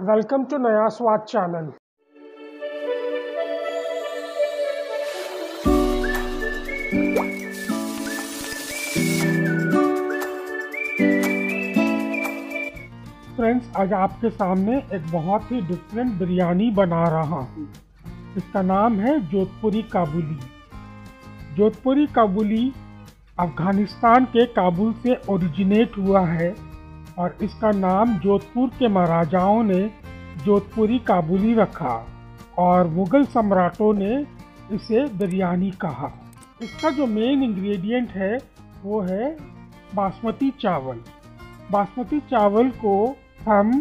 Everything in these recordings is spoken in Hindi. वेलकम टू नया स्वाद चैनल। फ्रेंड्स, आज आपके सामने एक बहुत ही डिफरेंट बिरयानी बना रहा हूँ। इसका नाम है जोधपुरी काबुली। जोधपुरी काबुली अफगानिस्तान के काबुल से ओरिजिनेट हुआ है और इसका नाम जोधपुर के महाराजाओं ने जोधपुरी काबुली रखा और मुग़ल सम्राटों ने इसे बिरयानी कहा। इसका जो मेन इंग्रेडिएंट है वो है बासमती चावल। बासमती चावल को हम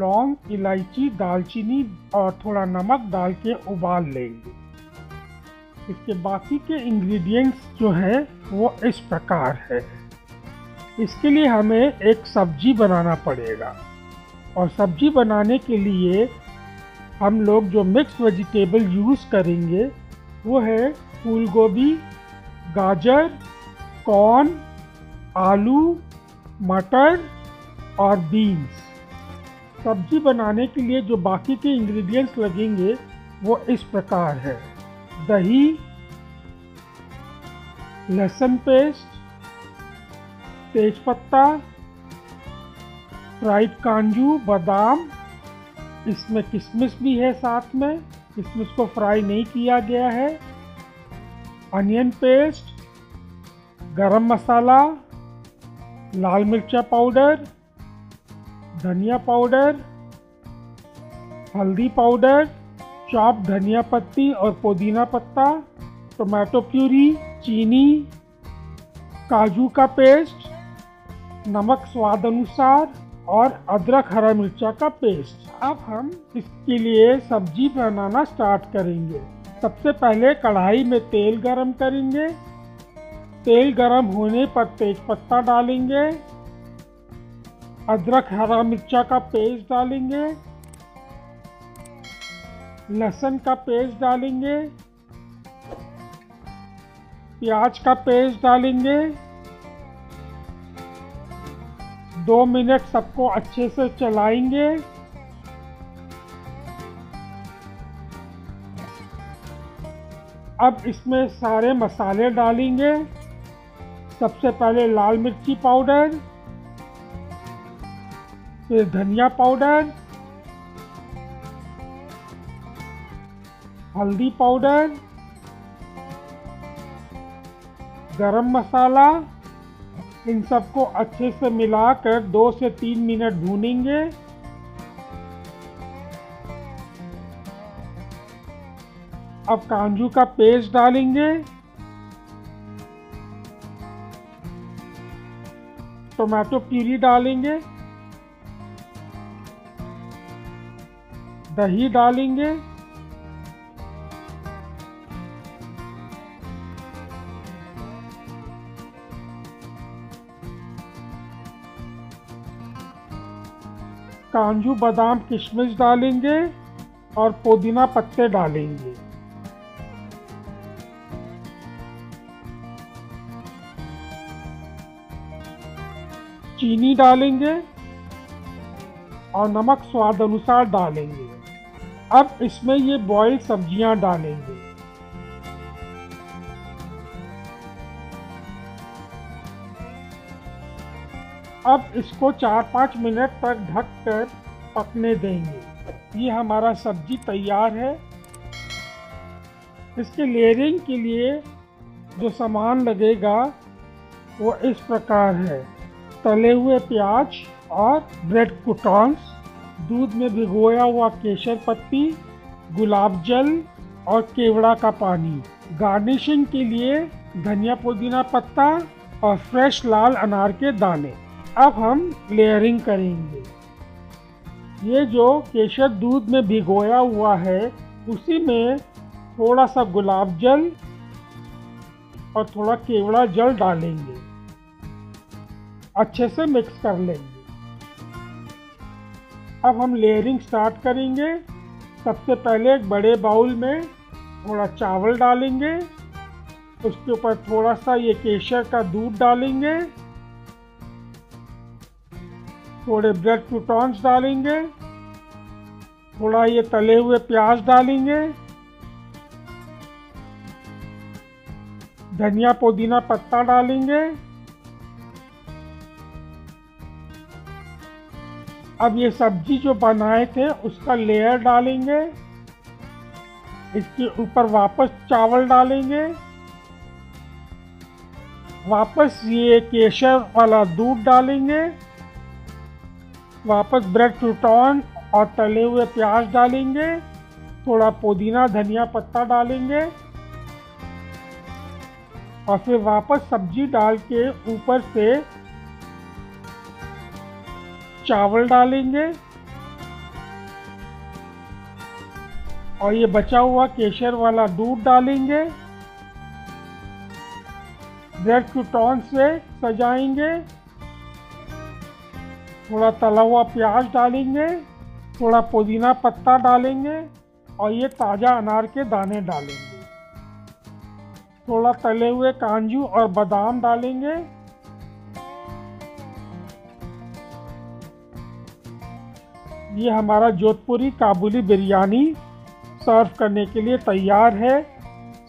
लौंग, इलायची, दालचीनी और थोड़ा नमक डाल के उबाल लेंगे। इसके बाकी के इंग्रेडिएंट्स जो हैं वो इस प्रकार है। इसके लिए हमें एक सब्जी बनाना पड़ेगा और सब्जी बनाने के लिए हम लोग जो मिक्स वेजिटेबल यूज़ करेंगे वो है फूलगोभी, गाजर, कॉर्न, आलू, मटर और बीन्स। सब्जी बनाने के लिए जो बाकी के इंग्रेडिएंट्स लगेंगे वो इस प्रकार है: दही, लहसुन पेस्ट, तेज पत्ता, फ्राइड काजू, बादाम, इसमें किशमिश भी है साथ में, किशमिश को फ्राई नहीं किया गया है, अनियन पेस्ट, गरम मसाला, लाल मिर्चा पाउडर, धनिया पाउडर, हल्दी पाउडर, चॉप धनिया पत्ती और पुदीना पत्ता, टमाटो प्यूरी, चीनी, काजू का पेस्ट, नमक स्वाद अनुसार और अदरक हरा मिर्चा का पेस्ट। अब हम इसके लिए सब्जी बनाना स्टार्ट करेंगे। सबसे पहले कढ़ाई में तेल गरम करेंगे। तेल गरम होने पर तेज पत्ता डालेंगे, अदरक हरा मिर्चा का पेस्ट डालेंगे, लहसुन का पेस्ट डालेंगे, प्याज का पेस्ट डालेंगे। 2 मिनट सबको अच्छे से चलाएंगे। अब इसमें सारे मसाले डालेंगे। सबसे पहले लाल मिर्ची पाउडर, फिर धनिया पाउडर, हल्दी पाउडर, गरम मसाला। इन सबको अच्छे से मिलाकर 2 से 3 मिनट भूनेंगे। अब काजू का पेस्ट डालेंगे, टमाटो प्यूरी डालेंगे, दही डालेंगे, काजू, बादाम, किशमिश डालेंगे और पुदीना पत्ते डालेंगे। चीनी डालेंगे और नमक स्वाद अनुसार डालेंगे। अब इसमें ये बॉइल्ड सब्जियां डालेंगे। अब इसको 4-5 मिनट तक ढक कर पकने देंगे। ये हमारा सब्जी तैयार है। इसके लेयरिंग के लिए जो सामान लगेगा वो इस प्रकार है: तले हुए प्याज और ब्रेड क्रूटॉन्स, दूध में भिगोया हुआ केसर पत्ती, गुलाब जल और केवड़ा का पानी। गार्निशिंग के लिए धनिया, पुदीना पत्ता और फ्रेश लाल अनार के दाने। अब हम लेयरिंग करेंगे। ये जो केसर दूध में भिगोया हुआ है उसी में थोड़ा सा गुलाब जल और थोड़ा केवड़ा जल डालेंगे। अच्छे से मिक्स कर लेंगे। अब हम लेयरिंग स्टार्ट करेंगे। सबसे पहले एक बड़े बाउल में थोड़ा चावल डालेंगे, उसके ऊपर थोड़ा सा ये केसर का दूध डालेंगे, थोड़े ब्रेड क्रूटॉन्स डालेंगे थोड़ा ये तले हुए प्याज डालेंगे। धनिया पुदीना पत्ता डालेंगे। अब ये सब्जी जो बनाए थे उसका लेयर डालेंगे। इसके ऊपर वापस चावल डालेंगे। वापस ये केसर वाला दूध डालेंगे। वापस ब्रेड क्रूटॉन और तले हुए प्याज डालेंगे। थोड़ा पुदीना धनिया पत्ता डालेंगे और फिर वापस सब्जी डाल के ऊपर से चावल डालेंगे और ये बचा हुआ केसर वाला दूध डालेंगे। ब्रेड क्रूटॉन से सजाएंगे। थोड़ा तला हुआ प्याज डालेंगे। थोड़ा पुदीना पत्ता डालेंगे और ये ताज़ा अनार के दाने डालेंगे। थोड़ा तले हुए काजू और बादाम डालेंगे। ये हमारा जोधपुरी काबुली बिरयानी सर्व करने के लिए तैयार है।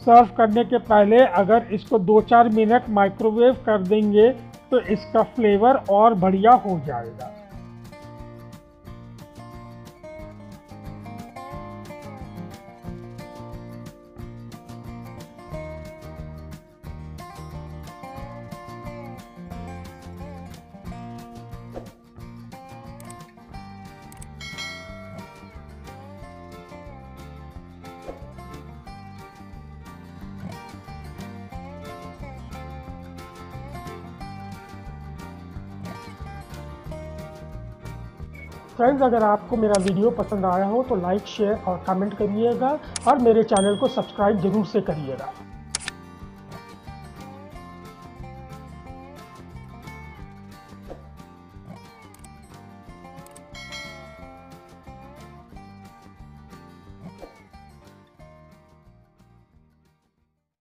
सर्व करने के पहले अगर इसको 2-4 मिनट माइक्रोवेव कर देंगे तो इसका फ्लेवर और बढ़िया हो जाएगा। फ्रेंड्स, अगर आपको मेरा वीडियो पसंद आया हो तो लाइक शेयर और कमेंट करिएगा और मेरे चैनल को सब्सक्राइब ज़रूर से करिएगा।